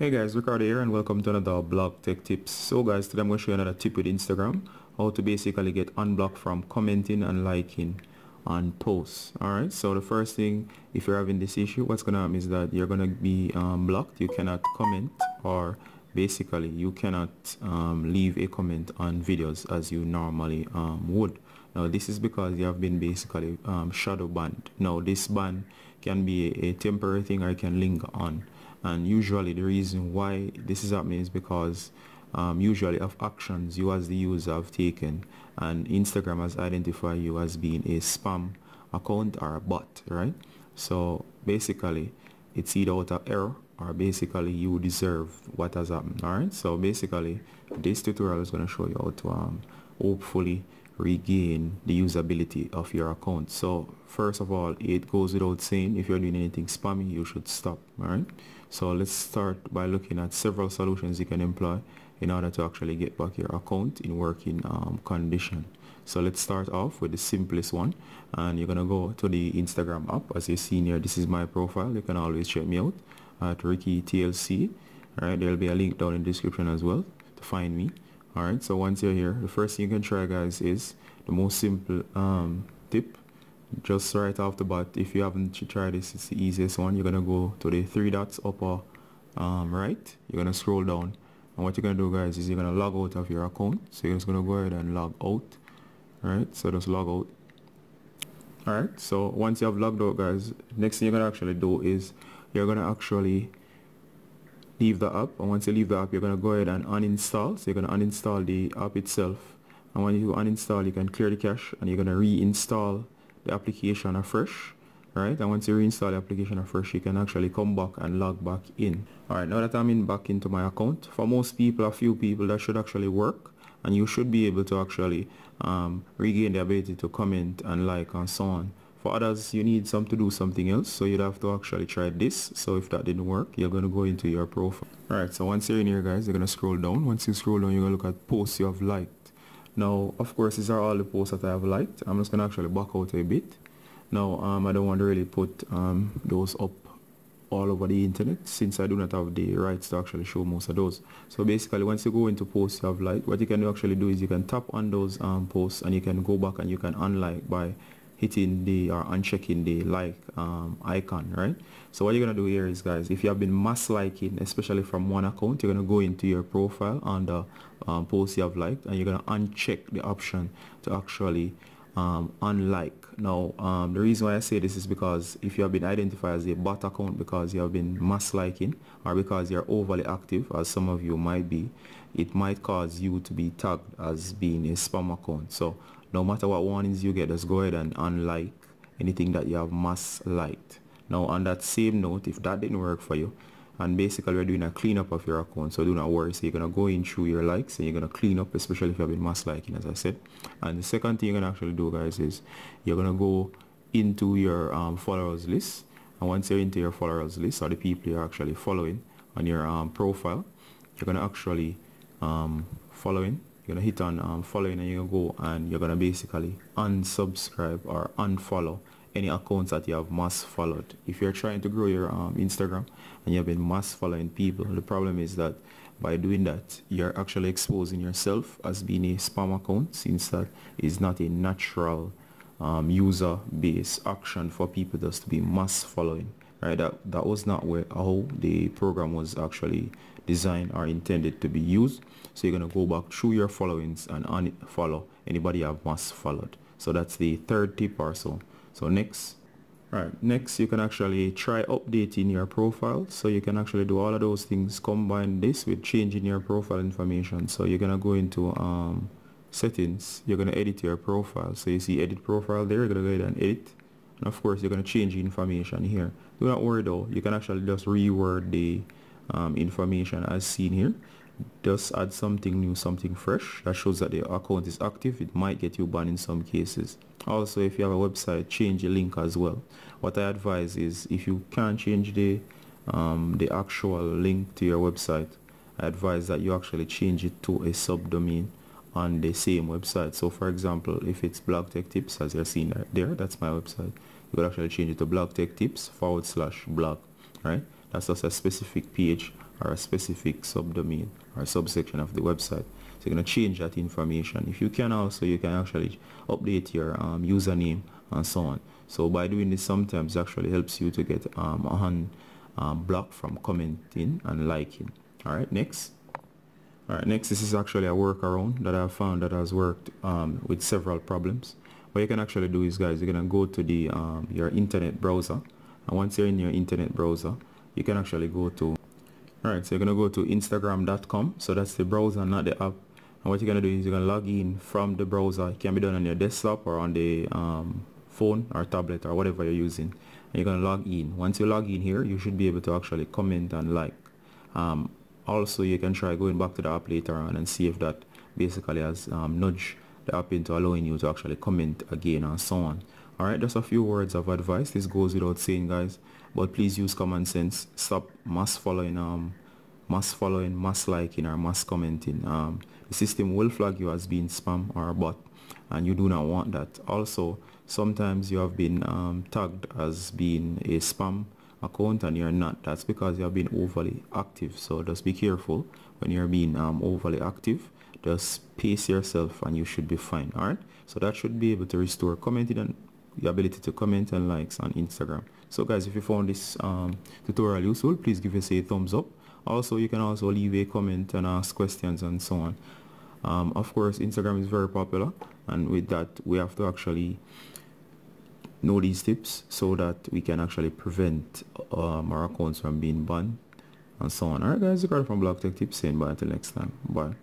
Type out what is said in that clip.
Hey guys, Ricardo here and welcome to another blog tech tips. So guys, today I'm going to show you another tip with Instagram, how to basically get unblocked from commenting and liking on posts. Alright, so the first thing, if you're having this issue, what's going to happen is that you're going to be blocked. You cannot comment, or basically you cannot leave a comment on videos as you normally would. Now this is because you have been basically shadow banned. Now this ban can be a temporary thing or it can linger on. And usually the reason why this is happening is because usually of actions you as the user have taken, and Instagram has identified you as being a spam account or a bot, right? So basically it's either out of error or basically you deserve what has happened. Alright, so basically this tutorial is going to show you how to hopefully regain the usability of your account. So first of all, it goes without saying, if you're doing anything spammy, you should stop. All right, so let's start by looking at several solutions you can employ in order to actually get back your account in working condition. So let's start off with the simplest one, and you're gonna go to the Instagram app. As you see here, this is my profile. You can always check me out at Ricky TLC. All right, there'll be a link down in the description as well to find me. Alright, so once you're here, the first thing you can try, guys, is the most simple tip. Just right off the bat, if you haven't tried this, it's the easiest one. You're going to go to the three dots upper right. You're going to scroll down. And what you're going to do, guys, is you're going to log out of your account. So you're just going to go ahead and log out. Alright, so just log out. Alright, so once you have logged out, guys, next thing you're going to actually do is you're going to actually leave the app, and once you leave the app, you're going to go ahead and uninstall. So you're going to uninstall the app itself, and when you uninstall, you can clear the cache, and you're going to reinstall the application afresh. Alright, and once you reinstall the application afresh, you can actually come back and log back in. Alright, now that I'm back into my account, for most people, a few people, that should actually work, and you should be able to actually regain the ability to comment and like and so on. For others, you need some to do something else, so you'd have to actually try this. So if that didn't work, you're going to go into your profile. Alright, so once you're in here, guys, you're going to scroll down. Once you scroll down, you're going to look at posts you have liked. Now, of course, these are all the posts that I have liked. I'm just going to actually back out a bit. Now, I don't want to really put those up all over the internet, since I do not have the rights to actually show most of those. So basically, once you go into posts you have liked, what you can actually do is you can tap on those posts, and you can go back and you can unlike by hitting the or unchecking the like icon, right? So what you're gonna do here is, guys, if you have been mass liking, especially from one account, you're gonna go into your profile under posts you have liked, and you're gonna uncheck the option to actually unlike. Now, the reason why I say this is because if you have been identified as a bot account because you have been mass liking, or because you're overly active, as some of you might be, it might cause you to be tagged as being a spam account. So no matter what warnings you get, just go ahead and unlike anything that you have mass liked. Now, on that same note, if that didn't work for you, and basically we're doing a cleanup of your account, so do not worry. So you're going to go in through your likes, and you're going to clean up, especially if you have been mass liking, as I said. And the second thing you're going to actually do, guys, is you're going to go into your followers list. And once you're into your followers list, or the people you're actually following on your profile, you're going to actually following. You're gonna hit on following, and you're gonna go and you're gonna basically unsubscribe or unfollow any accounts that you have mass followed. If you're trying to grow your Instagram and you've been mass following people, the problem is that by doing that, you're actually exposing yourself as being a spam account, since that is not a natural user-based action for people just to be mass following. Right? That was not how the program was actually designed or intended to be used. So you're going to go back through your followings and unfollow anybody you have mass followed. So that's the third tip or so. So next. Alright, next you can actually try updating your profile. So you can actually do all of those things, combine this with changing your profile information. So you're going to go into settings, you're going to edit your profile. So you see edit profile there, you're going to go ahead and edit. And of course, you're going to change the information here. Do not worry though, you can actually just reword the information as seen here. Just add something new, something fresh that shows that the account is active. It might get you banned in some cases. Also, if you have a website, change the link as well. What I advise is, if you can't change the actual link to your website, I advise that you actually change it to a subdomain on the same website. So for example, if it's blog tech tips, as you're seeing right there, that's my website. You could actually change it to blog tech tips /blog. Right, that's just a specific page or a specific subdomain or subsection of the website. So you're going to change that information. If you can also, you can actually update your username and so on. So by doing this, sometimes it actually helps you to get unblocked from commenting and liking. Alright, next. Alright, next, this is actually a workaround that I've found that has worked with several problems. What you can actually do is, guys, you're going to go to the your internet browser, and once you're in your internet browser, you can actually go to, alright, so you're going to go to Instagram.com. so that's the browser, not the app. And what you're going to do is you're going to log in from the browser. It can be done on your desktop or on the phone or tablet or whatever you're using, and you're going to log in. Once you log in here, you should be able to actually comment and like. Also, you can try going back to the app later on and see if that basically has nudged the app into allowing you to actually comment again and so on. Alright, just a few words of advice. This goes without saying, guys, but please use common sense. Stop mass following, mass liking, or mass commenting. The system will flag you as being spam or a bot, and you do not want that. Also, sometimes you have been tagged as being a spam account and you're not. That's because you're being overly active. So just be careful when you're being overly active. Just pace yourself and you should be fine. Alright, so that should be able to restore commenting and the ability to comment and likes on Instagram. So guys, if you found this tutorial useful, please give us a thumbs up. Also, you can also leave a comment and ask questions and so on. Of course, Instagram is very popular, and with that we have to actually know these tips so that we can actually prevent our accounts from being banned and so on. Alright guys, you got it from Blog Tech Tips, saying bye until next time. Bye.